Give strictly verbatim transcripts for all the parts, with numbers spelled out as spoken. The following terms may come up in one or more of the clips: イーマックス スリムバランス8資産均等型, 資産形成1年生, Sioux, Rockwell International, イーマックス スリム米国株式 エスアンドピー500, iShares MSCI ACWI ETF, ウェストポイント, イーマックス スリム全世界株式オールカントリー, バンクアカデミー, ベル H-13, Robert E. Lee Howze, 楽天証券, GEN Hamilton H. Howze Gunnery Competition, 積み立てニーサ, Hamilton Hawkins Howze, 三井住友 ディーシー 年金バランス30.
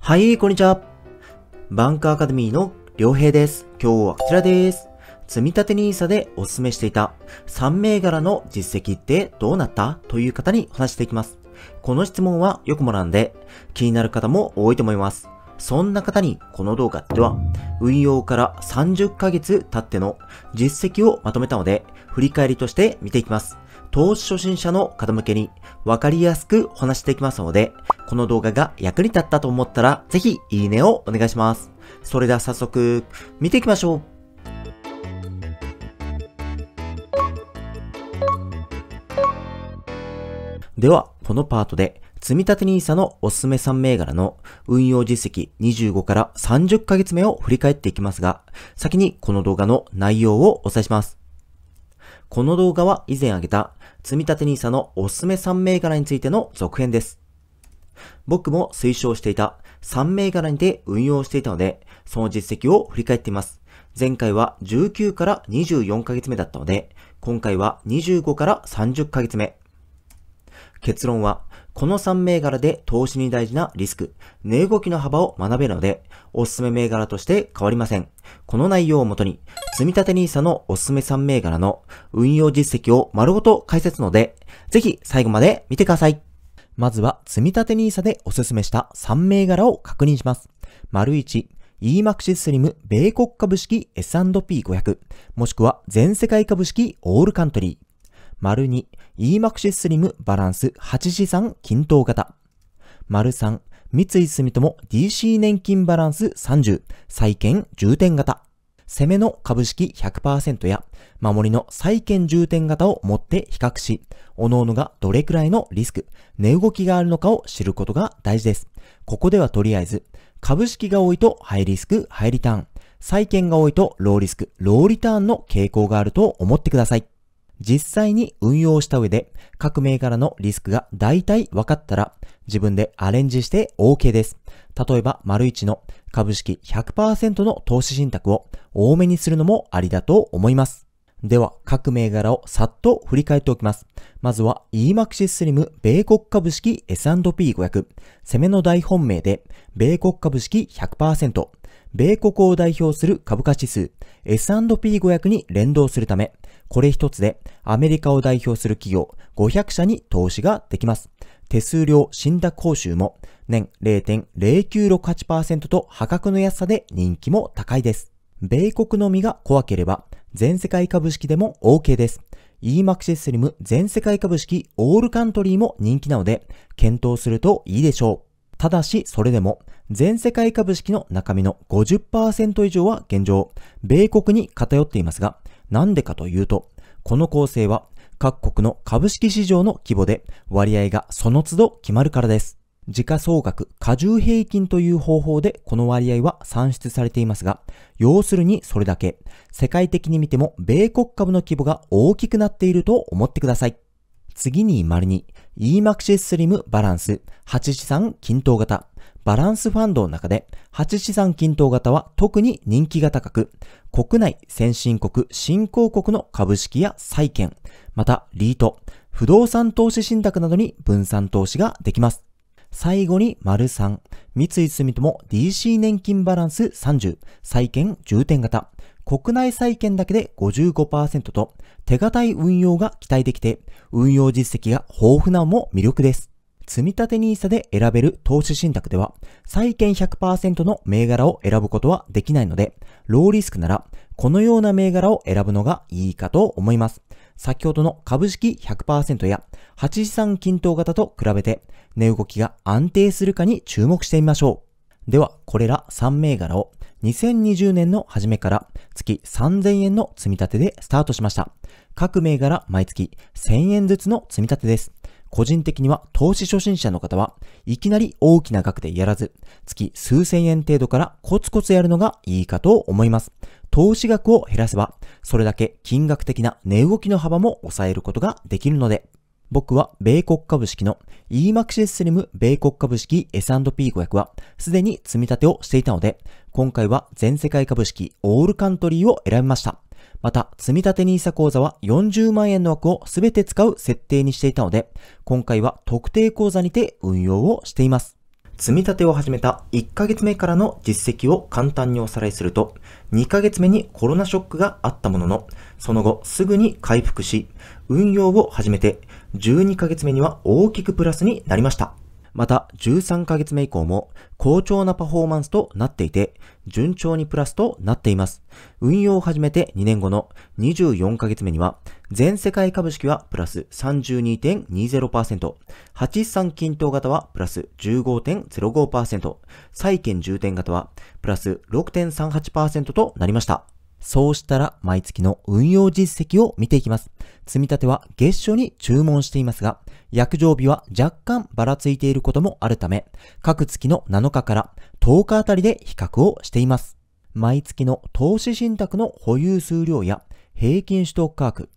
はい、こんにちは。バンクアカデミーの良平です。今日はこちらです。積み立て ニーサ でお勧めしていたさん銘柄の実績ってどうなったという方にお話していきます。この質問はよくもらうんで気になる方も多いと思います。そんな方にこの動画では運用からさんじゅっかげつ経っての実績をまとめたので振り返りとして見ていきます。投資初心者の方向けに分かりやすくお話していきますので、この動画が役に立ったと思ったらぜひいいねをお願いします。それでは早速見ていきましょう。では、このパートで積み立て ニーサ のおすすめさん銘柄の運用実績にじゅうごからさんじゅっかげつめを振り返っていきますが、先にこの動画の内容をお伝えします。この動画は以前挙げた積み立て ニーサ のおすすめさん銘柄についての続編です。僕も推奨していたさん銘柄にて運用していたので、その実績を振り返っています。前回はじゅうきゅうからにじゅうよんかげつめだったので、今回はにじゅうごからさんじゅっかげつめ。結論は、このさん銘柄で投資に大事なリスク、値動きの幅を学べるので、おすすめ銘柄として変わりません。この内容をもとに、積み立て ニーサ のおすすめさん銘柄の運用実績を丸ごと解説ので、ぜひ最後まで見てください。まずは、積み立て ニーサ でおすすめしたさん銘柄を確認します。丸いち、イーマックス スリム米国株式 エスアンドピーごひゃく、もしくは全世界株式オールカントリー。丸に、イーマックス スリムバランスはちじさん均等型。丸さん、三井住友 ディーシー 年金バランスさんじゅう、債券重点型。攻めの株式 ひゃくパーセント や、守りの債券重点型を持って比較し、各々がどれくらいのリスク、値動きがあるのかを知ることが大事です。ここではとりあえず、株式が多いとハイリスク、ハイリターン、債券が多いとローリスク、ローリターンの傾向があると思ってください。実際に運用した上で各銘柄のリスクが大体分かったら自分でアレンジして オーケー です。例えば、丸いちの株式 ひゃくパーセント の投資信託を多めにするのもありだと思います。では、各銘柄をさっと振り返っておきます。まずは イーマックス スリム米国株式 エスアンドピーごひゃく、攻めの大本命で米国株式 ひゃくパーセント、米国を代表する株価指数 エスアンドピーごひゃく に連動するため、これ一つでアメリカを代表する企業ごひゃく社に投資ができます。手数料信託報酬も年 れいてんぜろきゅうろくはちパーセント と破格の安さで人気も高いです。米国のみが怖ければ全世界株式でも オーケー です。イーマックス スリム全世界株式オールカントリーも人気なので検討するといいでしょう。ただしそれでも全世界株式の中身の ごじゅっパーセント 以上は現状米国に偏っていますが、なんでかというと、この構成は各国の株式市場の規模で割合がその都度決まるからです。時価総額加重平均という方法でこの割合は算出されていますが、要するにそれだけ世界的に見ても米国株の規模が大きくなっていると思ってください。次に丸に イーマックス スリムバランスはちじさん均等型。バランスファンドの中ではちじさん均等型は特に人気が高く、国内先進国新興国の株式や債券、またリート、不動産投資信託などに分散投資ができます。最後に丸さん、三井住友 ディーシー 年金バランスさんじゅう、債券重点型。国内債券だけで ごじゅうごパーセント と手堅い運用が期待できて、運用実績が豊富なのも魅力です。積み立て ニーサ で選べる投資信託では、債券 ひゃくパーセント の銘柄を選ぶことはできないので、ローリスクならこのような銘柄を選ぶのがいいかと思います。先ほどの株式 ひゃくパーセント やはちじさん均等型と比べて、値動きが安定するかに注目してみましょう。では、これらさん銘柄をにせんにじゅうねんの初めから月さんぜんえんの積み立てでスタートしました。各銘柄毎月せんえんずつの積み立てです。個人的には投資初心者の方はいきなり大きな額でやらず、月数千円程度からコツコツやるのがいいかと思います。投資額を減らせば、それだけ金額的な値動きの幅も抑えることができるので、僕は米国株式の イーマックス スリム米国株式 エスアンドピーごひゃく はすでに積み立てをしていたので、今回は全世界株式オールカントリーを選びました。また、積立 ニーサ 口座はよんじゅうまんえんの枠をすべて使う設定にしていたので、今回は特定口座にて運用をしています。積立を始めたいっかげつめからの実績を簡単におさらいすると、にかげつめにコロナショックがあったものの、その後すぐに回復し、運用を始めてじゅうにかげつめには大きくプラスになりました。またじゅうさんかげつめ以降も好調なパフォーマンスとなっていて、順調にプラスとなっています。運用を始めてにねんごのにじゅうよんかげつめには、全世界株式はプラス さんじゅうにてんにじゅうパーセント、はちじゅうさん均等型はプラス じゅうごてんぜろごパーセント、債券重点型はプラス ろくてんさんはちパーセント となりました。そうしたら毎月の運用実績を見ていきます。積み立ては月初に注文していますが、約定日は若干ばらついていることもあるため、各月のなのかからとおかあたりで比較をしています。毎月の投資信託の保有数量や平均取得価格、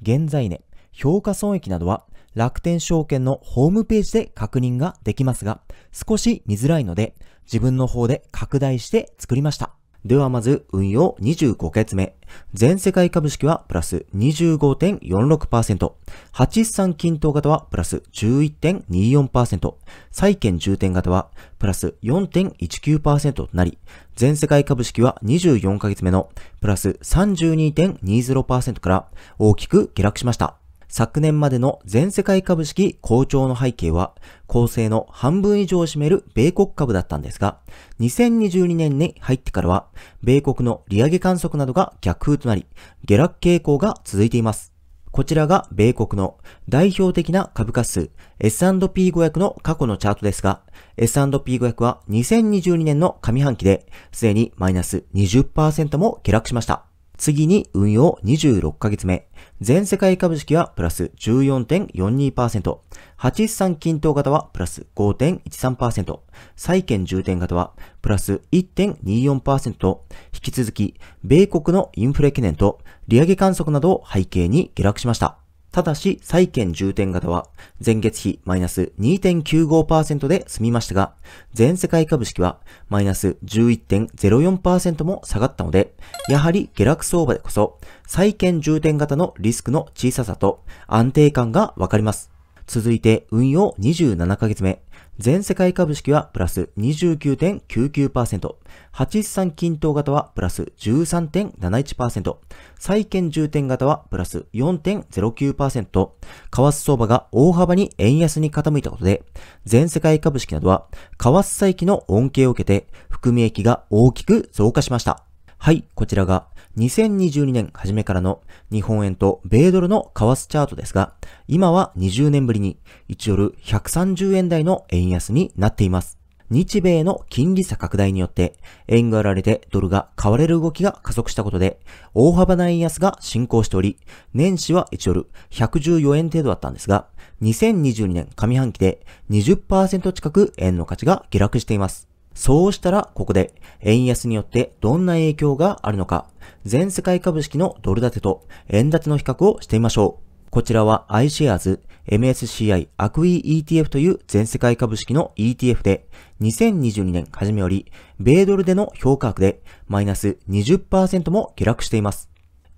現在値、評価損益などは楽天証券のホームページで確認ができますが、少し見づらいので自分の方で拡大して作りました。ではまず運用にじゅうごかげつめ。全世界株式はプラス にじゅうごてんよんろくパーセント。はちじゅうさん均等型はプラス じゅういってんにじゅうよんパーセント。債券重点型はプラス よんてんいちきゅうパーセント となり、全世界株式はにじゅうよんかげつめのプラス さんじゅうにてんにじゅうパーセント から大きく下落しました。昨年までの全世界株式好調の背景は、構成の半分以上を占める米国株だったんですが、にせんにじゅうにねんに入ってからは、米国の利上げ観測などが逆風となり、下落傾向が続いています。こちらが米国の代表的な株価指数 エスアンドピーごひゃく の過去のチャートですが、エスアンドピーごひゃく はにせんにじゅうにねんの上半期で、すでにマイナス にじゅっパーセント も下落しました。次に運用にじゅうろっかげつめ。全世界株式はプラス じゅうよんてんよんにパーセント。はちじゅうさん均等型はプラス ごてんいちさんパーセント。債券重点型はプラス いってんにじゅうよんパーセント と、引き続き、米国のインフレ懸念と利上げ観測などを背景に下落しました。ただし、債券重点型は前月比マイナス にてんきゅうごパーセント で済みましたが、全世界株式はマイナス じゅういってんぜろよんパーセント も下がったので、やはり下落相場でこそ、債券重点型のリスクの小ささと安定感がわかります。続いて運用にじゅうななかげつめ。全世界株式はプラス にじゅうきゅうてんきゅうきゅうパーセント。はちじゅうさん均等型はプラス じゅうさんてんなないちパーセント。債券重点型はプラス よんてんぜろきゅうパーセント と、為替相場が大幅に円安に傾いたことで、全世界株式などは、為替差益の恩恵を受けて、含み益が大きく増加しました。はい、こちらがにせんにじゅうにねん初めからの日本円と米ドルの為替チャートですが、今はにじゅうねんぶりにいちドルひゃくさんじゅうえん台の円安になっています。日米の金利差拡大によって、円が売られてドルが買われる動きが加速したことで、大幅な円安が進行しており、年始はいちドルひゃくじゅうよえん程度だったんですが、にせんにじゅうにねん上半期で にじゅっパーセント 近く円の価値が下落しています。そうしたら、ここで、円安によってどんな影響があるのか、全世界株式のドル建てと円建ての比較をしてみましょう。こちらは iShares、エムエスシーアイ、アクイ イーティーエフ という全世界株式の イーティーエフ で、にせんにじゅうにねん初めより、米ドルでの評価額でマイナス にじゅっパーセント も下落しています。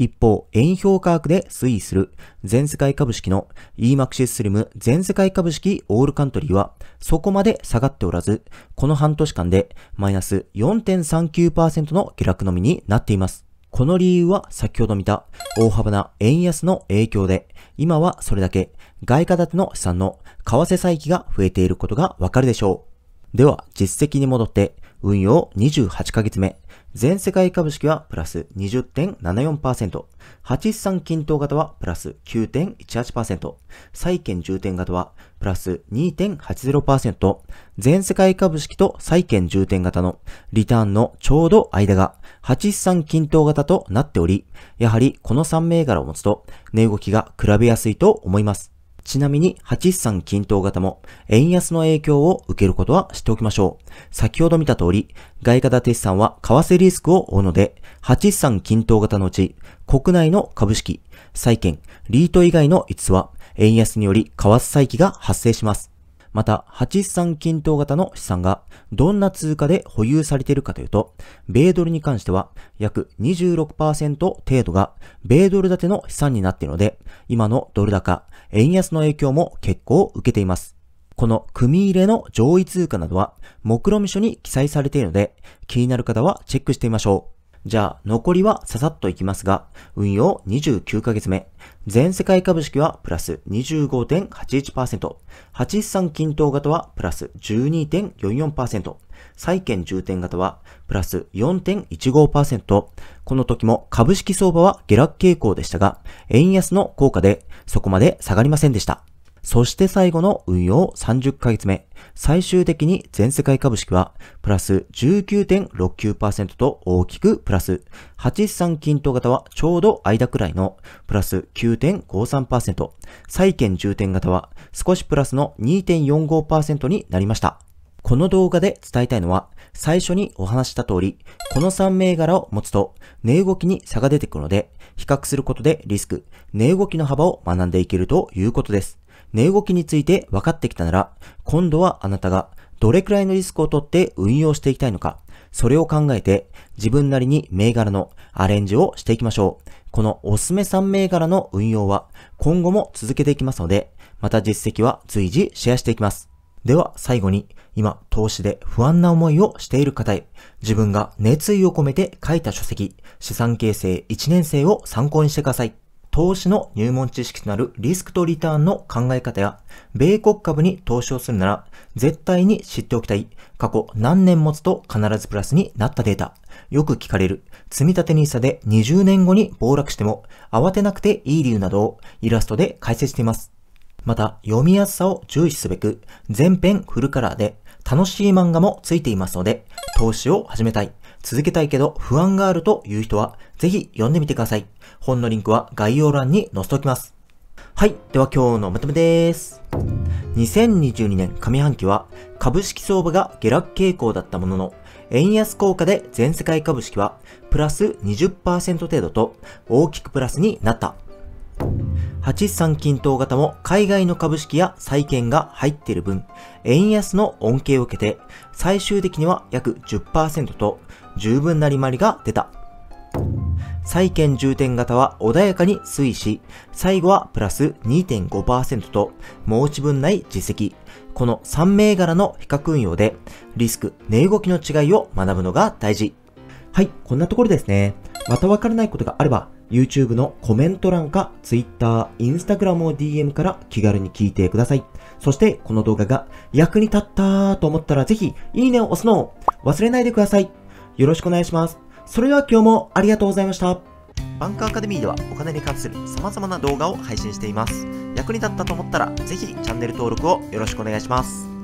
一方、円評価額で推移する全世界株式の イーマックススリム 全世界株式オールカントリーはそこまで下がっておらず、この半年間でマイナス よんてんさんきゅうパーセント の下落のみになっています。この理由は先ほど見た大幅な円安の影響で、今はそれだけ外貨建ての資産の為替差益が増えていることがわかるでしょう。では、実績に戻って運用にじゅうはちかげつめ。全世界株式はプラス にじゅってんななよんパーセント。はちじゅうさん均等型はプラス きゅうてんいちはちパーセント。債券重点型はプラス にてんはちぜろパーセント。全世界株式と債券重点型のリターンのちょうど間がはちじゅうさん均等型となっており、やはりこのさん銘柄を持つと値動きが比べやすいと思います。ちなみにはちじゅうさん均等型も円安の影響を受けることは知っておきましょう。先ほど見た通り、外貨建て資産は為替リスクを負うので、はちじゅうさん均等型のうち国内の株式、債券、リート以外のいつつは円安により為替差益が発生します。また、はちじゅうさん均等型の資産がどんな通貨で保有されているかというと、米ドルに関しては約 にじゅうろくパーセント 程度が米ドル建ての資産になっているので、今のドル高、円安の影響も結構受けています。この組入れの上位通貨などは目論見書に記載されているので、気になる方はチェックしてみましょう。じゃあ残りはささっといきますが、運用にじゅうきゅうかげつめ、全世界株式はプラス にじゅうごてんはちいちパーセント、はちじゅうさん均等型はプラス じゅうにてんよんよんパーセント、債券重点型はプラス よんてんいちごパーセント、この時も株式相場は下落傾向でしたが、円安の効果でそこまで下がりませんでした。そして最後の運用さんじゅっかげつめ、最終的に全世界株式はプラス じゅうきゅうてんろくきゅうパーセント と大きくプラス、はちじゅうさん均等型はちょうど間くらいのプラス きゅうてんごさんパーセント、債券重点型は少しプラスの にてんよんごパーセント になりました。この動画で伝えたいのは、最初にお話した通り、このさんめいがらを持つと値動きに差が出てくるので、比較することでリスク、値動きの幅を学んでいけるということです。値動きについて分かってきたなら、今度はあなたがどれくらいのリスクを取って運用していきたいのか、それを考えて自分なりに銘柄のアレンジをしていきましょう。このおすすめさんめいがらの運用は今後も続けていきますので、また実績は随時シェアしていきます。では最後に、今投資で不安な思いをしている方へ、自分が熱意を込めて書いた書籍、資産形成いちねんせいを参考にしてください。投資の入門知識となるリスクとリターンの考え方や、米国株に投資をするなら絶対に知っておきたい、過去何年持つと必ずプラスになったデータ、よく聞かれる積立ニーサでにじゅうねんごに暴落しても慌てなくていい理由などをイラストで解説しています。また、読みやすさを重視すべく全編フルカラーで楽しい漫画もついていますので、投資を始めたい、続けたいけど不安があるという人はぜひ読んでみてください。本のリンクは概要欄に載せておきます。はい、では今日のまとめです。にせんにじゅうにねん上半期は株式相場が下落傾向だったものの、円安効果で全世界株式はプラス にじゅっパーセント 程度と大きくプラスになった。はちじゅうさん均等型も海外の株式や債券が入っている分、円安の恩恵を受けて最終的には約 じゅっパーセント と十分な利回りが出た。債券重点型は穏やかに推移し、最後はプラス にてんごパーセント と申し分ない実績。このさんめいがらの比較運用でリスク、値動きの違いを学ぶのが大事。はい、こんなところですね。またわからないことがあれば、YouTube のコメント欄か Twitter、Instagram を ディーエム から気軽に聞いてください。そしてこの動画が役に立ったと思ったらぜひいいねを押すのを忘れないでください。よろしくお願いします。それでは今日もありがとうございました。バンクアカデミーではお金に関する様々な動画を配信しています。役に立ったと思ったらぜひチャンネル登録をよろしくお願いします。